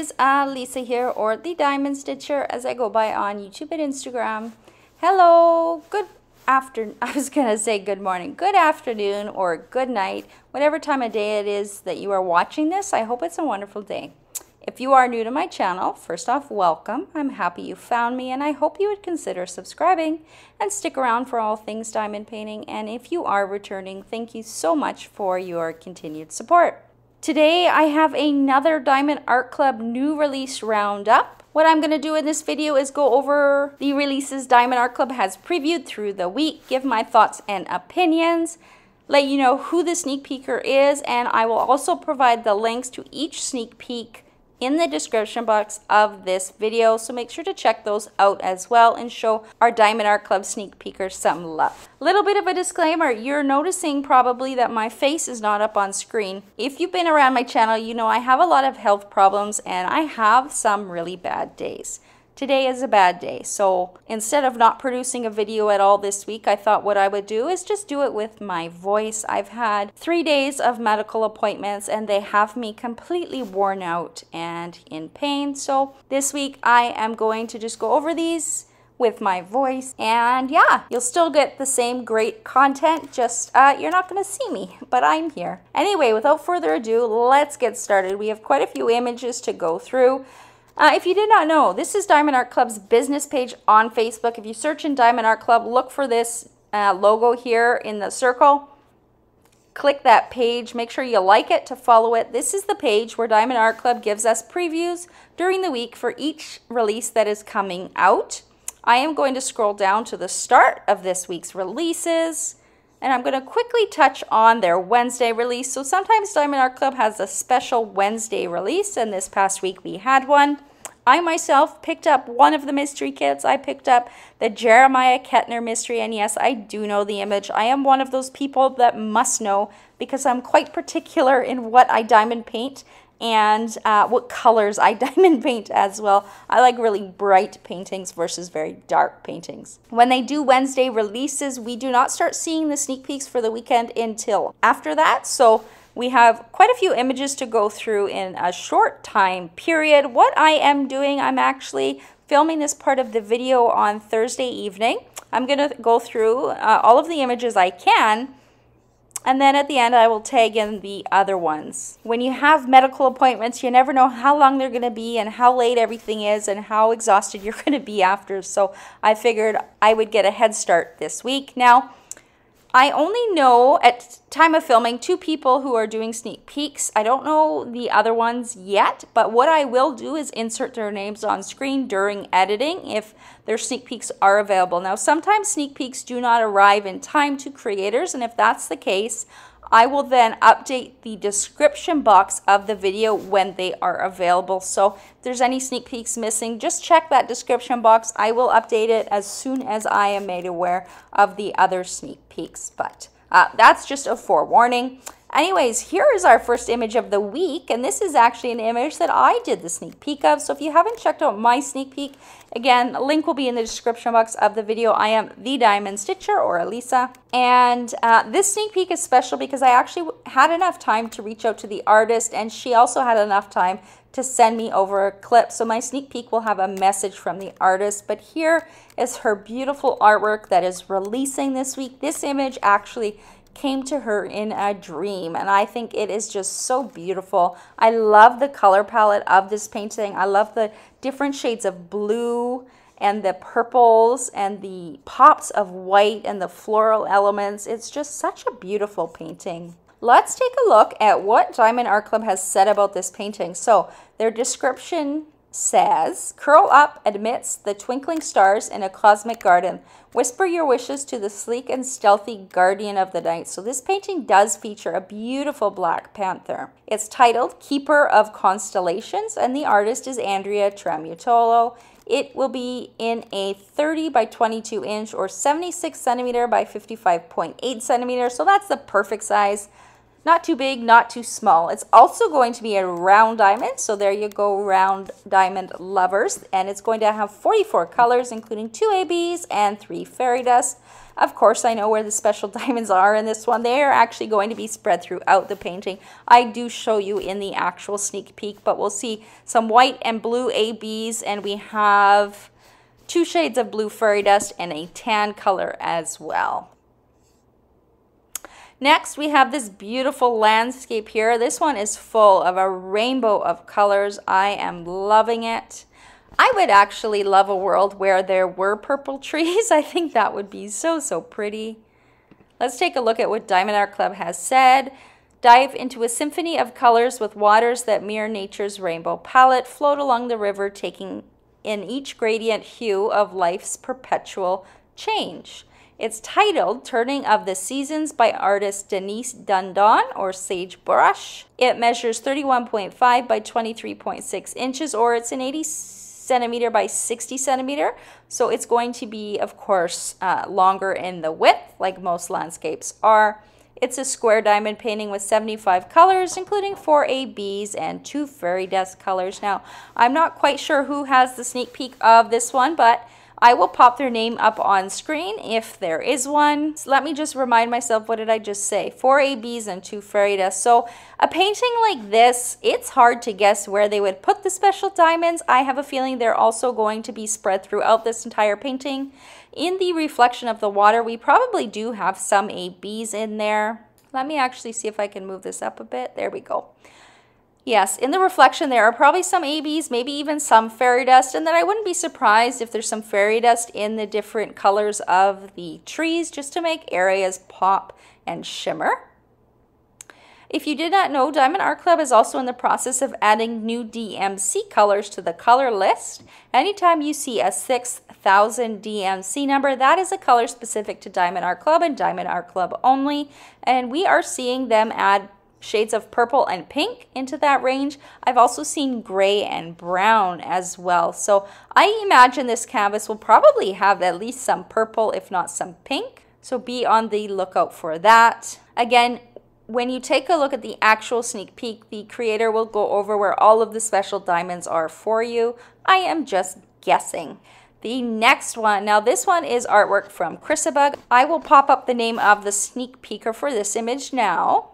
is Lisa here, or The Diamond Stitcher as I go by on YouTube and Instagram. Hello, good afternoon. I was gonna say good morning, good afternoon, or good night, whatever time of day it is that you are watching this. I hope it's a wonderful day. If you are new to my channel, first off, welcome. I'm happy you found me, and I hope you would consider subscribing and stick around for all things diamond painting. And if you are returning, thank you so much for your continued support. Today, I have another Diamond Art Club new release roundup. What I'm going to do in this video is go over the releases Diamond Art Club has previewed through the week, give my thoughts and opinions, let you know who the sneak peeker is, and I will also provide the links to each sneak peek in the description box of this video, so make sure to check those out as well and show our Diamond Art Club sneak peekers some love. Little bit of a disclaimer, you're noticing probably that my face is not up on screen. If you've been around my channel, you know I have a lot of health problems and I have some really bad days. Today is a bad day, so instead of not producing a video at all this week, I thought what I would do is just do it with my voice. I've had 3 days of medical appointments and they have me completely worn out and in pain, so this week I am going to just go over these with my voice, and yeah, you'll still get the same great content, just you're not gonna see me, but I'm here. Anyway, without further ado, let's get started. We have quite a few images to go through. If you did not know, this is Diamond Art Club's business page on Facebook. If you search in Diamond Art Club, look for this logo here in the circle. Click that page. Make sure you like it to follow it. This is the page where Diamond Art Club gives us previews during the week for each release that is coming out. I am going to scroll down to the start of this week's releases, and I'm going to quickly touch on their Wednesday release. So sometimes Diamond Art Club has a special Wednesday release, and this past week we had one. I myself picked up one of the mystery kits. I picked up the Jeremiah Kettner mystery, and yes, I do know the image. I am one of those people that must know because I'm quite particular in what I diamond paint and what colors I diamond paint as well. I like really bright paintings versus very dark paintings. When they do Wednesday releases, we do not start seeing the sneak peeks for the weekend until after that, so we have quite a few images to go through in a short time period. What I am doing, I'm actually filming this part of the video on Thursday evening. I'm gonna go through all of the images I can, and then at the end I will tag in the other ones. When you have medical appointments, you never know how long they're going to be and how late everything is and how exhausted you're going to be after, so I figured I would get a head start this week. Now, I only know at time of filming 2 people who are doing sneak peeks. I don't know the other ones yet, but what I will do is insert their names on screen during editing if their sneak peeks are available. Now, sometimes sneak peeks do not arrive in time to creators, and if that's the case, I will then update the description box of the video when they are available. So if there's any sneak peeks missing, just check that description box. I will update it as soon as I am made aware of the other sneak peeks, but that's just a forewarning. Anyways, here is our first image of the week, and this is actually an image that I did the sneak peek of. So if you haven't checked out my sneak peek, again, link will be in the description box of the video. I am The Diamond Stitcher, or Elisa, and this sneak peek is special because I actually had enough time to reach out to the artist, and she also had enough time to send me over a clip. So my sneak peek will have a message from the artist, but here is her beautiful artwork that is releasing this week. This image actually came to her in a dream, and I think it is just so beautiful. I love the color palette of this painting. I love the different shades of blue and the purples and the pops of white and the floral elements. It's just such a beautiful painting. Let's take a look at what Diamond Art Club has said about this painting. So their description says, curl up amidst the twinkling stars in a cosmic garden. Whisper your wishes to the sleek and stealthy guardian of the night. So this painting does feature a beautiful black panther. It's titled Keeper of Constellations, and the artist is Andrea Tramutolo. It will be in a 30 by 22 inch or 76 centimeter by 55.8 centimeter. So that's the perfect size. Not too big, not too small. It's also going to be a round diamond, so there you go, round diamond lovers. And it's going to have 44 colors, including 2 ABs and 3 fairy dust. Of course, I know where the special diamonds are in this one. They are actually going to be spread throughout the painting. I do show you in the actual sneak peek, but we'll see some white and blue ABs, and we have 2 shades of blue fairy dust and a tan color as well. Next, we have this beautiful landscape here. This one is full of a rainbow of colors. I am loving it. I would actually love a world where there were purple trees. I think that would be so, so pretty. Let's take a look at what Diamond Art Club has said. Dive into a symphony of colors with waters that mirror nature's rainbow palette. Float along the river, taking in each gradient hue of life's perpetual change. It's titled Turning of the Seasons by artist Denise Dundon, or Sage Brush. It measures 31.5 by 23.6 inches, or it's an 80 centimeter by 60 centimeter. So it's going to be, of course, longer in the width, like most landscapes are. It's a square diamond painting with 75 colors, including 4 ABs and 2 fairy dust colors. Now, I'm not quite sure who has the sneak peek of this one, but I will pop their name up on screen if there is one. So let me just remind myself, what did I just say? 4 ABs and 2 fairy dust. So a painting like this, it's hard to guess where they would put the special diamonds. I have a feeling they're also going to be spread throughout this entire painting. In the reflection of the water, we probably do have some ABs in there. Let me actually see if I can move this up a bit. There we go. Yes, in the reflection there are probably some ABs, maybe even some fairy dust, and then I wouldn't be surprised if there's some fairy dust in the different colors of the trees just to make areas pop and shimmer. If you did not know, Diamond Art Club is also in the process of adding new DMC colors to the color list. Anytime you see a 6000 DMC number, that is a color specific to Diamond Art Club and Diamond Art Club only, and we are seeing them add shades of purple and pink into that range. I've also seen gray and brown as well. So I imagine this canvas will probably have at least some purple, if not some pink. So be on the lookout for that. Again, when you take a look at the actual sneak peek, the creator will go over where all of the special diamonds are for you. I am just guessing. The next one, now this one is artwork from Chrisabug. I will pop up the name of the sneak peeker for this image now.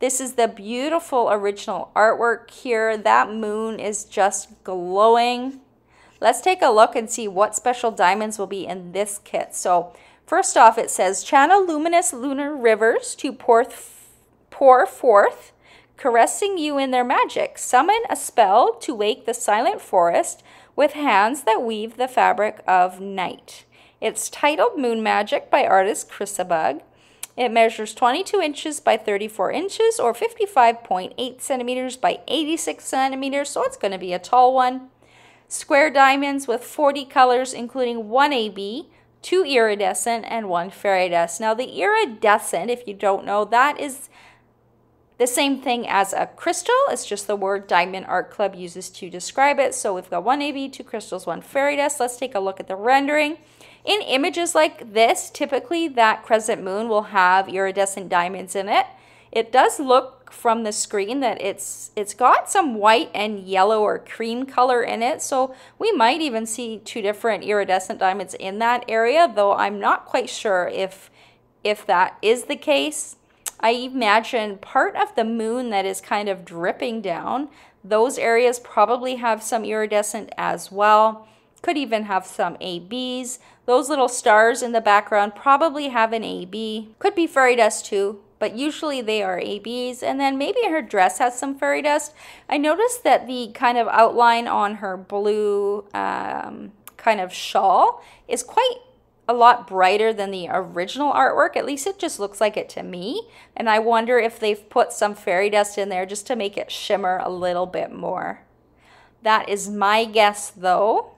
This is the beautiful original artwork here. That moon is just glowing. Let's take a look and see what special diamonds will be in this kit. So first off, it says, channel luminous lunar rivers to pour forth, caressing you in their magic. Summon a spell to wake the silent forest with hands that weave the fabric of night. It's titled Moon Magic by artist Chrisabug. It measures 22 inches by 34 inches, or 55.8 centimeters by 86 centimeters, so it's going to be a tall one. Square diamonds with 40 colors, including 1 AB, 2 iridescent, and 1 fairy dust. Now, the iridescent, if you don't know, that is the same thing as a crystal. It's just the word Diamond Art Club uses to describe it. So we've got 1 AB, 2 crystals, 1 fairy dust. Let's take a look at the rendering. In images like this, typically that crescent moon will have iridescent diamonds in it. It does look from the screen that it's got some white and yellow or cream color in it, so we might even see 2 different iridescent diamonds in that area, though I'm not quite sure if that is the case. I imagine part of the moon that is kind of dripping down, those areas probably have some iridescent as well. Could even have some ABs. Those little stars in the background probably have an AB. Could be fairy dust too, but usually they are ABs. And then maybe her dress has some fairy dust. I noticed that the kind of outline on her blue kind of shawl is quite a lot brighter than the original artwork. At least it just looks like it to me. And I wonder if they've put some fairy dust in there just to make it shimmer a little bit more. That is my guess though.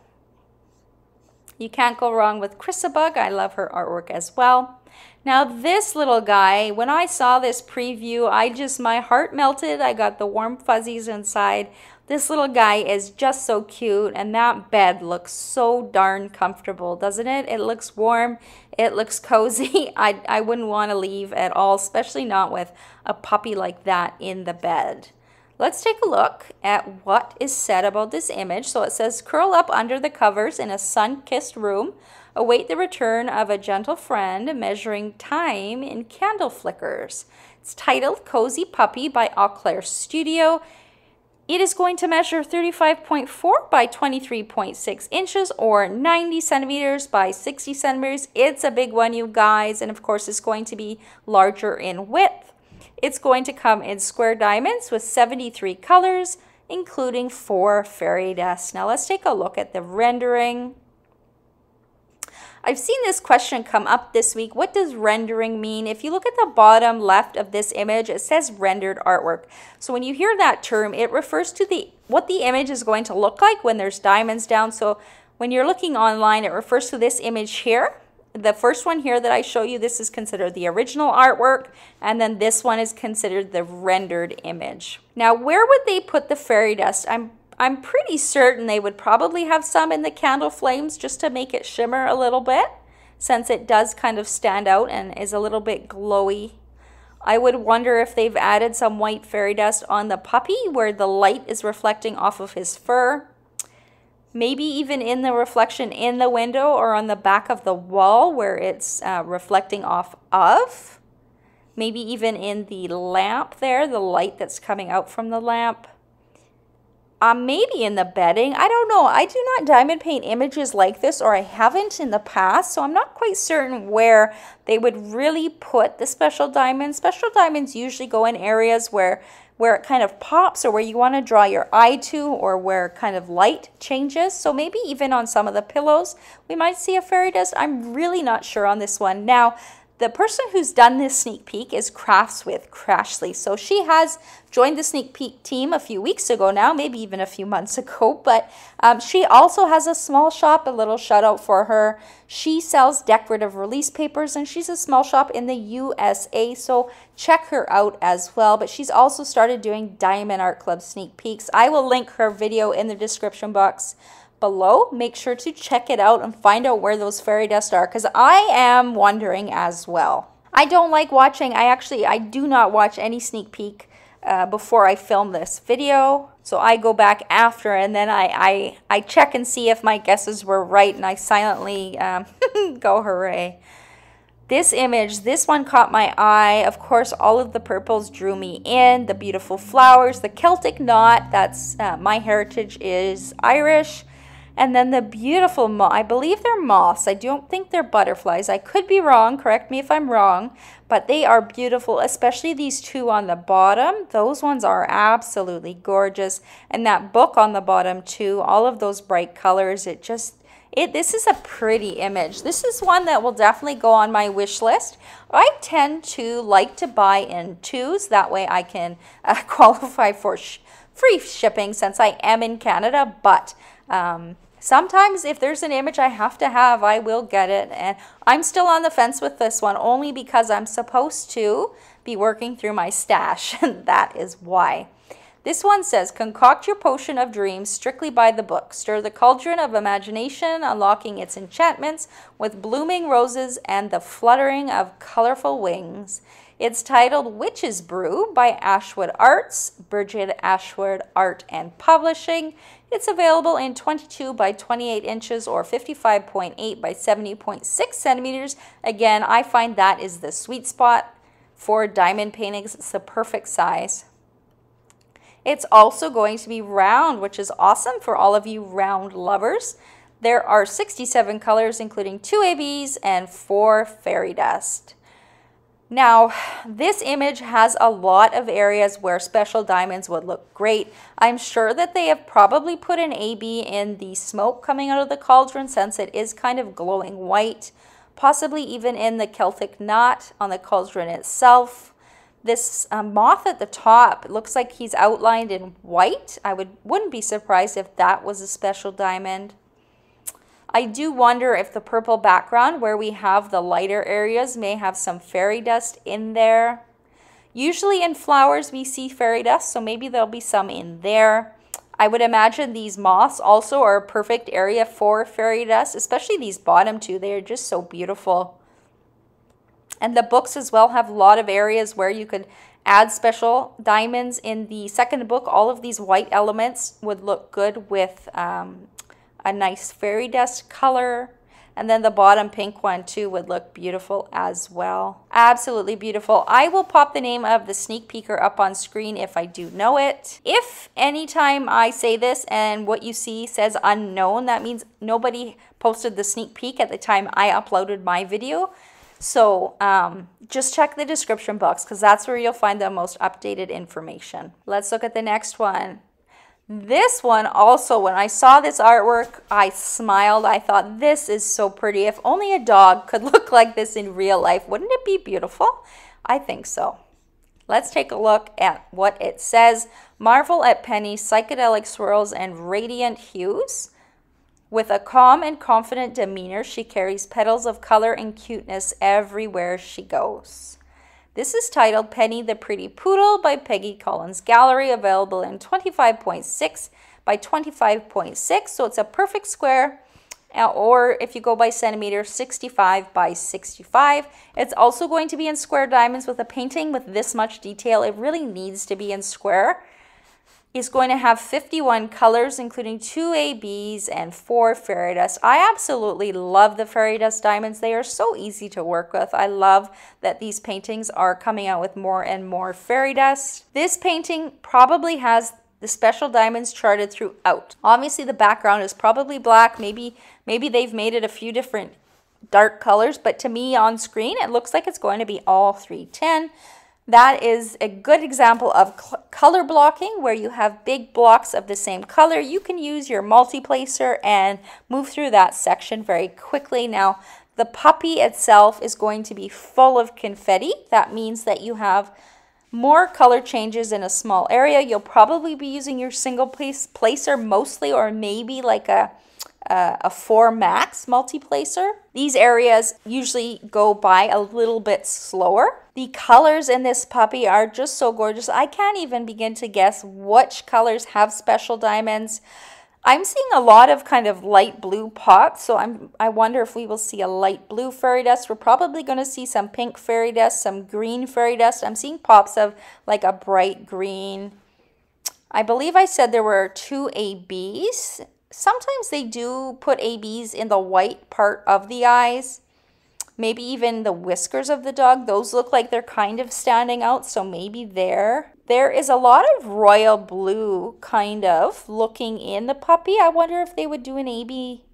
You can't go wrong with Chrisabug. I love her artwork as well. Now this little guy, when I saw this preview, my heart melted. I got the warm fuzzies inside. This little guy is just so cute, and that bed looks so darn comfortable, doesn't it? It looks warm, it looks cozy. I wouldn't want to leave at all, especially not with a puppy like that in the bed. Let's take a look at what is said about this image. So it says, curl up under the covers in a sun-kissed room, await the return of a gentle friend, measuring time in candle flickers. It's titled Cozy Puppy by Auclair Studio. It is going to measure 35.4 by 23.6 inches or 90 centimeters by 60 centimeters. It's a big one, you guys, and of course it's going to be larger in width. It's going to come in square diamonds with 73 colors, including 4 fairy dust. Now let's take a look at the rendering. I've seen this question come up this week. What does rendering mean? If you look at the bottom left of this image, it says rendered artwork. So when you hear that term, it refers to what the image is going to look like when there's diamonds down. So when you're looking online, it refers to this image here. The first one here that I show you, this is considered the original artwork, and then this one is considered the rendered image. Now, where would they put the fairy dust? I'm pretty certain they would probably have some in the candle flames just to make it shimmer a little bit, since it does kind of stand out and is a little bit glowy. I would wonder if they've added some white fairy dust on the puppy where the light is reflecting off of his fur. Maybe even in the reflection in the window or on the back of the wall where it's reflecting off of. Maybe even in the lamp there, the light that's coming out from the lamp. Maybe in the bedding. I don't know. I do not diamond paint images like this, or I haven't in the past, so I'm not quite certain where they would really put the special diamonds. Special diamonds usually go in areas where it kind of pops, or where you want to draw your eye to, or where kind of light changes. So maybe even on some of the pillows, we might see a fairy dust. I'm really not sure on this one. Now, the person who's done this sneak peek is Crafts with Crashly. So she has joined the sneak peek team a few weeks ago now, maybe even a few months ago, but she also has a small shop, a little shout out for her. She sells decorative release papers, and she's a small shop in the USA, so check her out as well. But she's also started doing Diamond Art Club sneak peeks. I will link her video in the description box below. Make sure to check it out and find out where those fairy dust are, because I am wondering as well. I don't like watching. I do not watch any sneak peek before I film this video. So I go back after, and then I check and see if my guesses were right, and I silently go hooray. This image, this one caught my eye. Of course, all of the purples drew me in. The beautiful flowers, the Celtic knot, that's my heritage is Irish. And then the beautiful moth, I believe they're moths. I don't think they're butterflies. I could be wrong, correct me if I'm wrong, but they are beautiful, especially these two on the bottom. Those ones are absolutely gorgeous. And that book on the bottom too, all of those bright colors, this is a pretty image. This is one that will definitely go on my wish list. I tend to like to buy in twos, that way I can qualify for free shipping since I am in Canada, but sometimes if there's an image I have to have, I will get it. And I'm still on the fence with this one only because I'm supposed to be working through my stash, and that is why. This one says, concoct your potion of dreams strictly by the book. Stir the cauldron of imagination, unlocking its enchantments with blooming roses and the fluttering of colorful wings. It's titled Witch's Brew by Ashwood Arts, Brigid Ashwood Art and Publishing. It's available in 22 by 28 inches or 55.8 by 70.6 centimeters. Again, I find that is the sweet spot for diamond paintings. It's the perfect size. It's also going to be round, which is awesome for all of you round lovers. There are 67 colors, including 2 ABs and 4 fairy dust. Now, this image has a lot of areas where special diamonds would look great. I'm sure that they have probably put an AB in the smoke coming out of the cauldron since it is kind of glowing white, possibly even in the Celtic knot on the cauldron itself. This moth at the top, it looks like he's outlined in white. I wouldn't be surprised if that was a special diamond. I do wonder if the purple background where we have the lighter areas may have some fairy dust in there. Usually in flowers we see fairy dust, so maybe there'll be some in there. I would imagine these moths also are a perfect area for fairy dust, especially these bottom two. They are just so beautiful. And the books as well have a lot of areas where you could add special diamonds. In the second book, all of these white elements would look good with a nice fairy dust color. And then the bottom pink one too would look beautiful as well. Absolutely beautiful. I will pop the name of the sneak peeker up on screen if I do know it. If anytime I say this and what you see says unknown, that means nobody posted the sneak peek at the time I uploaded my video. So just check the description box because that's where you'll find the most updated information. Let's look at the next one. This one also, when I saw this artwork, I smiled. I thought, this is so pretty. If only a dog could look like this in real life, wouldn't it be beautiful? I think so. Let's take a look at what it says. Marvel at Penny's psychedelic swirls and radiant hues. With a calm and confident demeanor, she carries petals of color and cuteness everywhere she goes. This is titled Penny the Pretty Poodle by Peggy Collins Gallery, available in 25.6 by 25.6. So it's a perfect square, or if you go by centimeter, 65 by 65. It's also going to be in square diamonds. With a painting with this much detail, it really needs to be in square. Is going to have 51 colors, including 2 ABs and 4 fairy dust. I absolutely love the fairy dust diamonds. They are so easy to work with. I love that these paintings are coming out with more and more fairy dust. This painting probably has the special diamonds charted throughout. Obviously, the background is probably black. Maybe they've made it a few different dark colors, but to me on screen, it looks like it's going to be all 310. That is a good example of color blocking, where you have big blocks of the same color. You can use your multiplacer and move through that section very quickly. Now, the puppy itself is going to be full of confetti. That means that you have more color changes in a small area. You'll probably be using your single placer mostly, or maybe like a 4 max multiplacer. These areas usually go by a little bit slower. The colors in this puppy are just so gorgeous. I can't even begin to guess which colors have special diamonds. I'm seeing a lot of kind of light blue pots, so I wonder if we will see a light blue fairy dust. We're probably going to see some pink fairy dust, some green fairy dust. I'm seeing pops of like a bright green. I believe I said there were 2 ABs. Sometimes they do put ABs in the white part of the eyes, maybe even the whiskers of the dog. Those look like they're kind of standing out, so maybe there. There is a lot of royal blue kind of looking in the puppy. I wonder if they would do an AB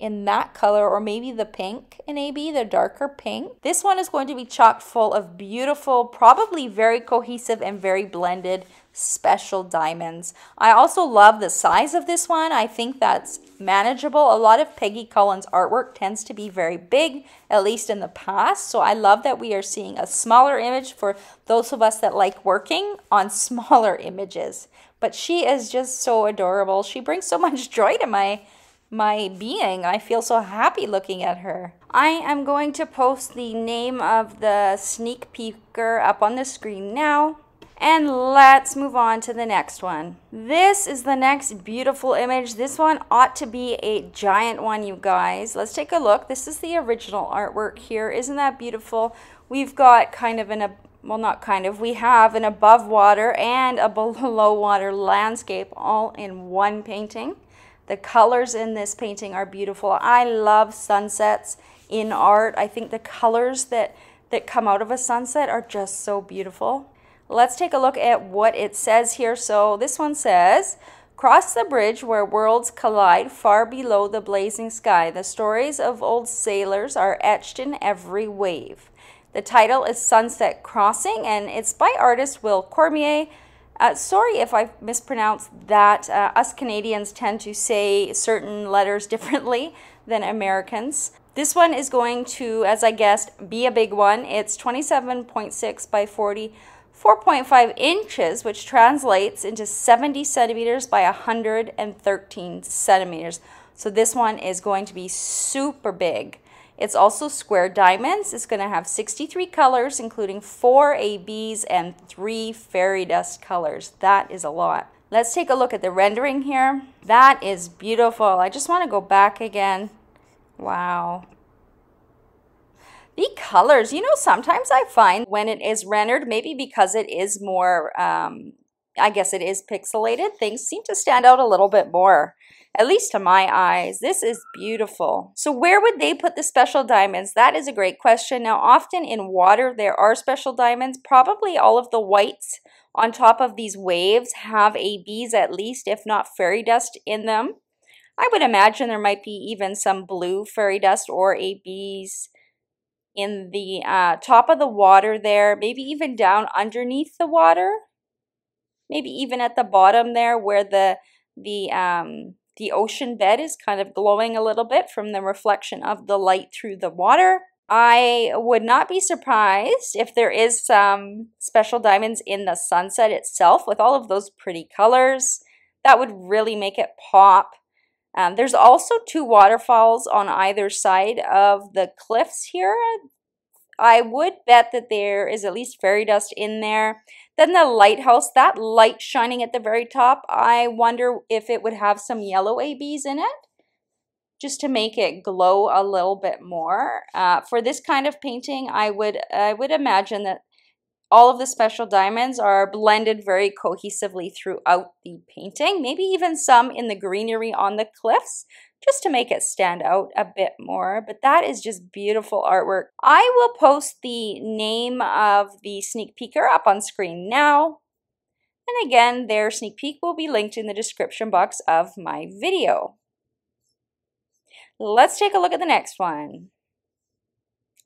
in that color, or maybe the pink, an AB, the darker pink. This one is going to be chock full of beautiful, probably very cohesive and very blended special diamonds. I also love the size of this one. I think that's manageable. A lot of Peggy Collins artwork tends to be very big, at least in the past. So I love that we are seeing a smaller image for those of us that like working on smaller images. But she is just so adorable. She brings so much joy to my being. I feel so happy looking at her. I am going to post the name of the sneak peeker up on the screen now. And let's move on to the next one. This is the next beautiful image. This one ought to be a giant one, you guys. Let's take a look. This is the original artwork here. Isn't that beautiful? We've got kind of we have an above water and a below water landscape all in one painting. The colors in this painting are beautiful. I love sunsets in art. I think the colors that come out of a sunset are just so beautiful. Let's take a look at what it says here. So this one says, "Cross the bridge where worlds collide far below the blazing sky. The stories of old sailors are etched in every wave." The title is Sunset Crossing, and it's by artist Will Cormier. Sorry if I mispronounced that. Us Canadians tend to say certain letters differently than Americans. This one is going to, as I guessed, be a big one. It's 27.6 by 44.5 inches, which translates into 70 centimeters by 113 centimeters. So this one is going to be super big. It's also square diamonds. It's going to have 63 colors, including 4 ABs and 3 fairy dust colors. That is a lot. Let's take a look at the rendering here. That is beautiful. I just want to go back again. Wow. The colors, you know, sometimes I find when it is rendered, maybe because it is more, I guess it is pixelated, things seem to stand out a little bit more, at least to my eyes. This is beautiful. So where would they put the special diamonds? That is a great question. Now, often in water, there are special diamonds. Probably all of the whites on top of these waves have ABs at least, if not fairy dust in them. I would imagine there might be even some blue fairy dust or ABs in the top of the water there, maybe even down underneath the water, maybe even at the bottom there where the ocean bed is kind of glowing a little bit from the reflection of the light through the water. I would not be surprised if there is some special diamonds in the sunset itself with all of those pretty colors. That would really make it pop. There's also two waterfalls on either side of the cliffs here. I would bet that there is at least fairy dust in there. Then the lighthouse, that light shining at the very top, I wonder if it would have some yellow ABs in it, just to make it glow a little bit more. For this kind of painting, I would imagine that all of the special diamonds are blended very cohesively throughout the painting, maybe even some in the greenery on the cliffs, just to make it stand out a bit more. But that is just beautiful artwork. I will post the name of the sneak peeker up on screen now. And again, their sneak peek will be linked in the description box of my video. Let's take a look at the next one.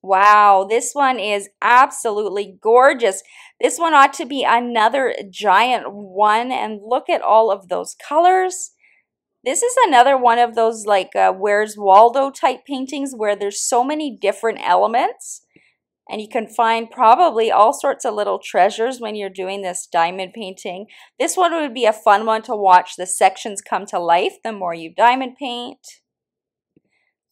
Wow, this one is absolutely gorgeous. This one ought to be another giant one, and look at all of those colors. This is another one of those like Where's Waldo type paintings where there's so many different elements, and you can find probably all sorts of little treasures when you're doing this diamond painting. This one would be a fun one to watch the sections come to life the more you diamond paint.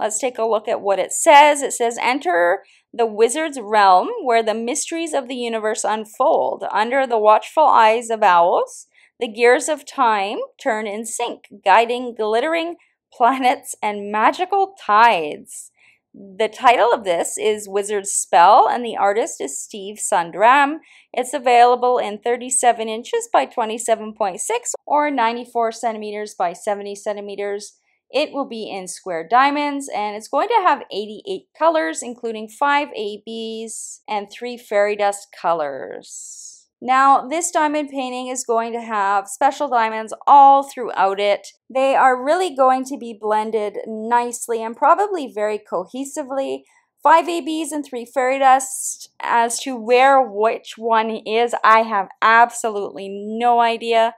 Let's take a look at what it says. It says, "Enter the wizard's realm where the mysteries of the universe unfold. Under the watchful eyes of owls, the gears of time turn in sync, guiding glittering planets and magical tides." The title of this is Wizard's Spell, and the artist is Steve Sundram. It's available in 37 inches by 27.6 or 94 centimeters by 70 centimeters. It will be in square diamonds, and it's going to have 88 colors, including 5 ABs and 3 fairy dust colors. Now, this diamond painting is going to have special diamonds all throughout it. They are really going to be blended nicely and probably very cohesively. 5 ABs and 3 fairy dust. As to where which one is, I have absolutely no idea.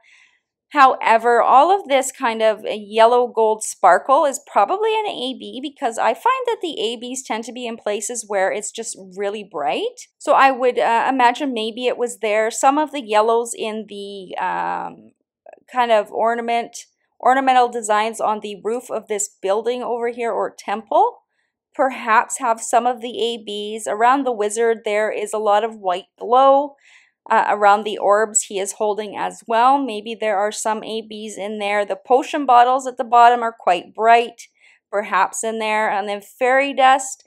However, all of this kind of yellow gold sparkle is probably an AB, because I find that the ABs tend to be in places where it's just really bright. So I would imagine maybe it was there. Some of the yellows in the kind of ornamental designs on the roof of this building over here, or temple, perhaps have some of the ABs. Around the wizard, there is a lot of white glow. Around the orbs he is holding as well, maybe there are some ABs in there. The potion bottles at the bottom are quite bright, perhaps in there. And then fairy dust,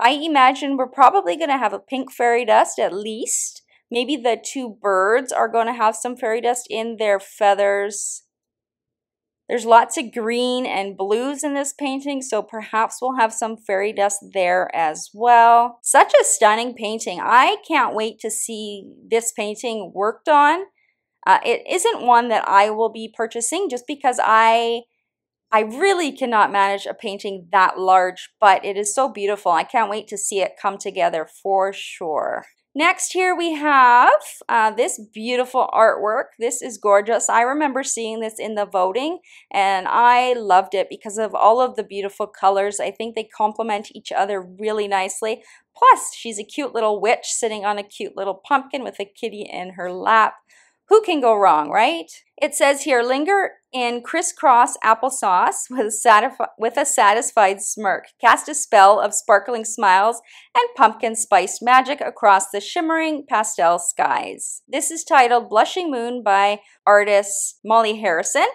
I imagine we're probably going to have a pink fairy dust at least. Maybe the two birds are going to have some fairy dust in their feathers. There's lots of green and blues in this painting, so perhaps we'll have some fairy dust there as well. Such a stunning painting. I can't wait to see this painting worked on. It isn't one that I will be purchasing, just because I really cannot manage a painting that large, but it is so beautiful. I can't wait to see it come together for sure. Next here we have this beautiful artwork. This is gorgeous. I remember seeing this in the voting, and I loved it because of all of the beautiful colors. I think they complement each other really nicely. Plus, she's a cute little witch sitting on a cute little pumpkin with a kitty in her lap. Who can go wrong, right? It says here, linger in crisscross applesauce with a satisfied smirk. Cast a spell of sparkling smiles and pumpkin spice magic across the shimmering pastel skies. This is titled Blushing Moon by artist Molly Harrison.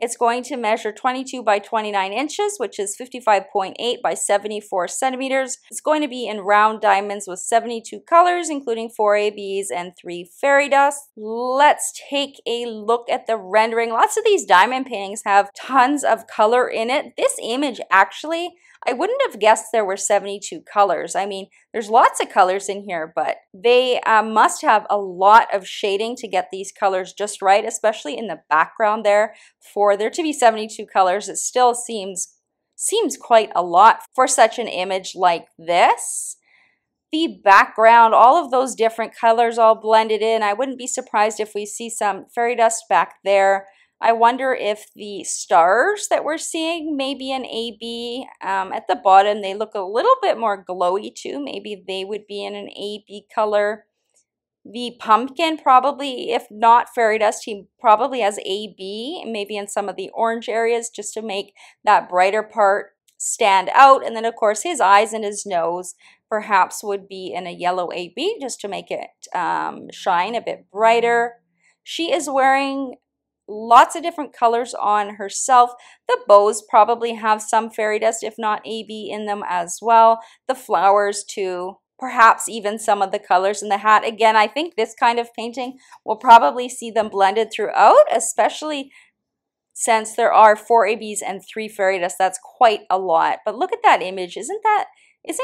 It's going to measure 22 by 29 inches, which is 55.8 by 74 centimeters. It's going to be in round diamonds with 72 colors, including 4 ABs and 3 fairy dust. Let's take a look at the rendering. Lots of these diamond paintings have tons of color in it. This image, actually, I wouldn't have guessed there were 72 colors. I mean, there's lots of colors in here, but they must have a lot of shading to get these colors just right, especially in the background there. For there to be 72 colors, it still seems quite a lot for such an image like this. The background, all of those different colors all blended in. I wouldn't be surprised if we see some fairy dust back there. I wonder if the stars that we're seeing, maybe an AB at the bottom, they look a little bit more glowy too. Maybe they would be in an AB color. The pumpkin probably, if not fairy dust, he probably has AB, maybe in some of the orange areas just to make that brighter part stand out. And then of course his eyes and his nose perhaps would be in a yellow AB just to make it shine a bit brighter. She is wearing lots of different colors on herself. The bows probably have some fairy dust, if not AB, in them as well. The flowers too, perhaps even some of the colors in the hat. Again, I think this kind of painting will probably see them blended throughout, especially since there are 4 ABs and 3 fairy dust. That's quite a lot. But look at that image. Isn't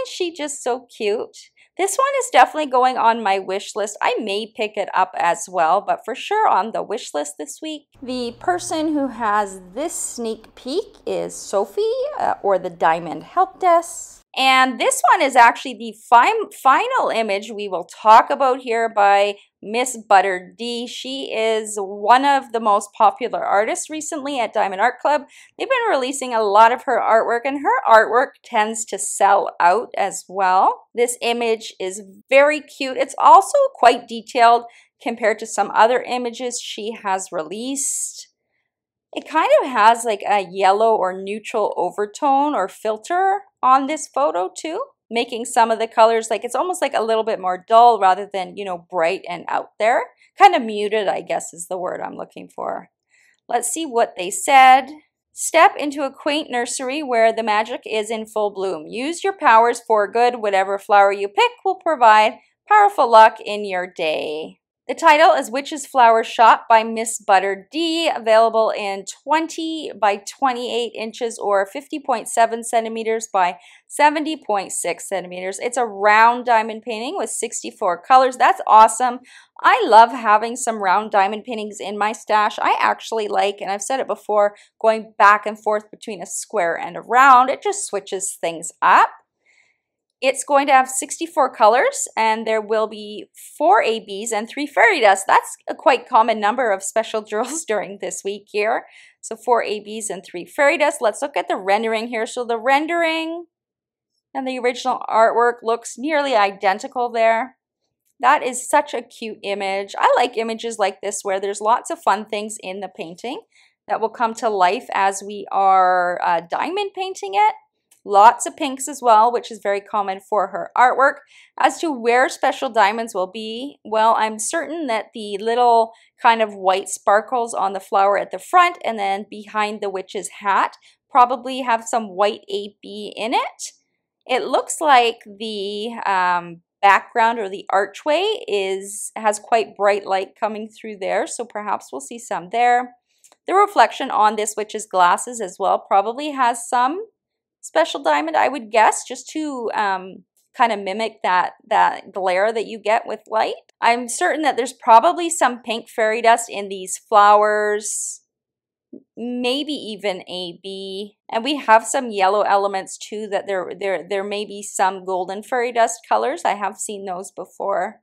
she just so cute? This one is definitely going on my wish list. I may pick it up as well, but for sure on the wish list this week. The person who has this sneak peek is Sophie, or the Diamond Help Desk. And this one is actually the final image we will talk about here by Miss Butter D. She is one of the most popular artists recently at Diamond Art Club. They've been releasing a lot of her artwork, and her artwork tends to sell out as well. This image is very cute. It's also quite detailed compared to some other images she has released. It kind of has like a yellow or neutral overtone or filter on this photo too, making some of the colors like it's almost like a little bit more dull rather than, you know, bright and out there. Kind of muted, I guess, is the word I'm looking for. Let's see what they said. Step into a quaint nursery where the magic is in full bloom. Use your powers for good. Whatever flower you pick will provide powerful luck in your day. The title is Witch's Flower Shop by Miss Butter D, available in 20 by 28 inches or 50.7 centimeters by 70.6 centimeters. It's a round diamond painting with 64 colors. That's awesome. I love having some round diamond paintings in my stash. I actually like, and I've said it before, going back and forth between a square and a round. It just switches things up. It's going to have 64 colors, and there will be 4 ABs and 3 fairy dust. That's a quite common number of special drills during this week here. So 4 ABs and 3 fairy dust. Let's look at the rendering here. So the rendering and the original artwork looks nearly identical there. That is such a cute image. I like images like this where there's lots of fun things in the painting that will come to life as we are diamond painting it. Lots of pinks as well, which is very common for her artwork. As to where special diamonds will be, well, I'm certain that the little kind of white sparkles on the flower at the front and then behind the witch's hat probably have some white AB in it. It looks like the background or the archway has quite bright light coming through there, so perhaps we'll see some there. The reflection on this witch's glasses as well probably has some special diamond, I would guess, just to kind of mimic that glare that you get with light. I'm certain that there's probably some pink fairy dust in these flowers, maybe even AB. And we have some yellow elements too, that there may be some golden fairy dust colors. I have seen those before.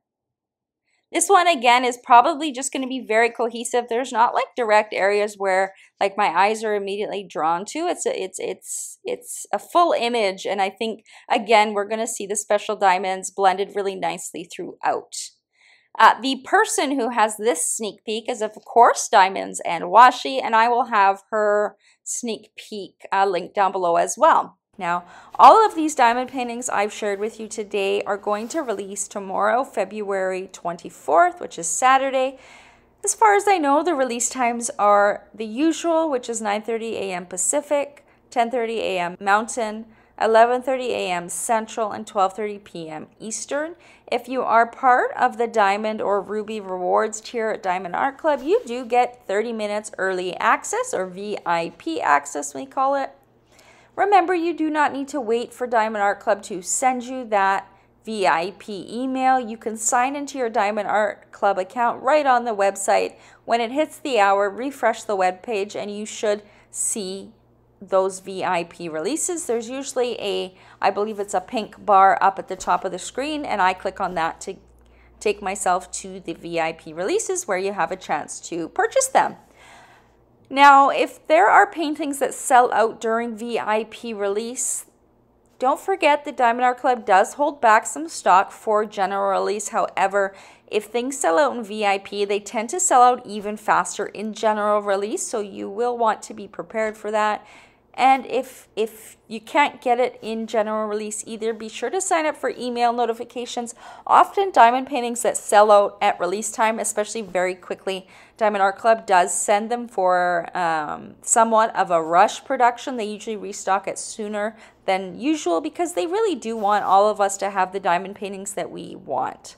This one, again, is probably just going to be very cohesive. There's not like direct areas where like my eyes are immediately drawn to. It's a full image. And I think, again, we're going to see the special diamonds blended really nicely throughout. The person who has this sneak peek is, of course, Diamonds and Washi, and I will have her sneak peek link down below as well. Now, all of these diamond paintings I've shared with you today are going to release tomorrow, February 24th, which is Saturday. As far as I know, the release times are the usual, which is 9:30 a.m. Pacific, 10:30 a.m. Mountain, 11:30 a.m. Central, and 12:30 p.m. Eastern. If you are part of the Diamond or Ruby Rewards tier at Diamond Art Club, you do get 30 minutes early access, or VIP access, we call it. Remember, you do not need to wait for Diamond Art Club to send you that VIP email. You can sign into your Diamond Art Club account right on the website. When it hits the hour, refresh the web page and you should see those VIP releases. There's usually a, I believe it's a pink bar up at the top of the screen, and I click on that to take myself to the VIP releases where you have a chance to purchase them. Now, if there are paintings that sell out during VIP release, don't forget the Diamond Art Club does hold back some stock for general release. However, if things sell out in VIP, they tend to sell out even faster in general release, so you will want to be prepared for that. And if you can't get it in general release either, be sure to sign up for email notifications. Often diamond paintings that sell out at release time, especially very quickly, Diamond Art Club does send them for somewhat of a rush production. They usually restock it sooner than usual because they really do want all of us to have the diamond paintings that we want.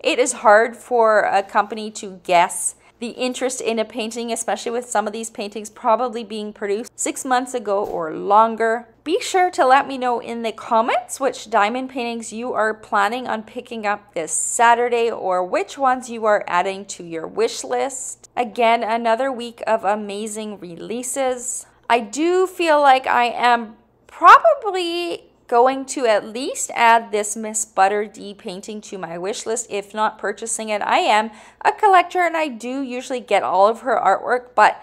It is hard for a company to guess the interest in a painting, especially with some of these paintings probably being produced 6 months ago or longer. Be sure to let me know in the comments which diamond paintings you are planning on picking up this Saturday, or which ones you are adding to your wish list. Again, another week of amazing releases. I do feel like I am probably going to at least add this Miss Butter D painting to my wish list, if not purchasing it. I am a collector and I do usually get all of her artwork, but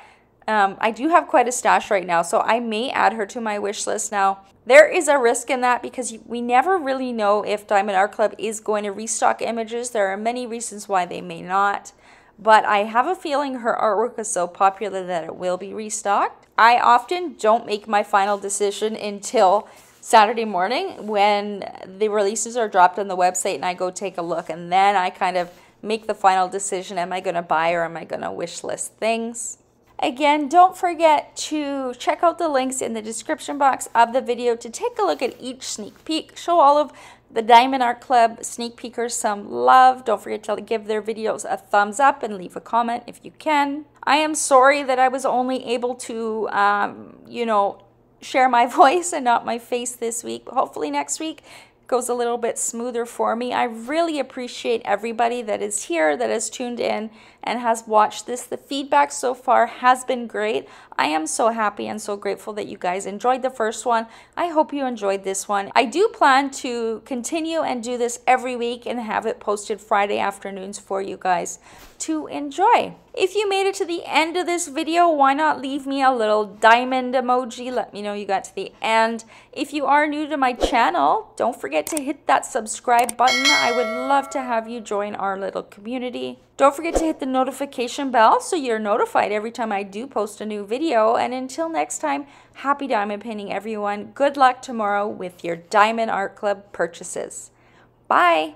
I do have quite a stash right now, so I may add her to my wish list. Now, there is a risk in that because we never really know if Diamond Art Club is going to restock images. There are many reasons why they may not, but I have a feeling her artwork is so popular that it will be restocked. I often don't make my final decision until Saturday morning when the releases are dropped on the website and I go take a look, and then I kind of make the final decision. Am I going to buy or am I going to wish list things? Again, don't forget to check out the links in the description box of the video to take a look at each sneak peek. Show all of the Diamond Art Club sneak peekers some love. Don't forget to give their videos a thumbs up and leave a comment if you can. I am sorry that I was only able to, you know, share my voice and not my face this week. Hopefully next week goes a little bit smoother for me. I really appreciate everybody that is here, that has tuned in and has watched this. The feedback so far has been great. I am so happy and so grateful that you guys enjoyed the first one. I hope you enjoyed this one. I do plan to continue and do this every week and have it posted Friday afternoons for you guys to enjoy. If you made it to the end of this video, why not leave me a little diamond emoji? Let me know you got to the end. If you are new to my channel, don't forget to hit that subscribe button. I would love to have you join our little community. Don't forget to hit the notification bell so you're notified every time I do post a new video. And until next time, happy diamond painting, everyone. Good luck tomorrow with your Diamond Art Club purchases. Bye.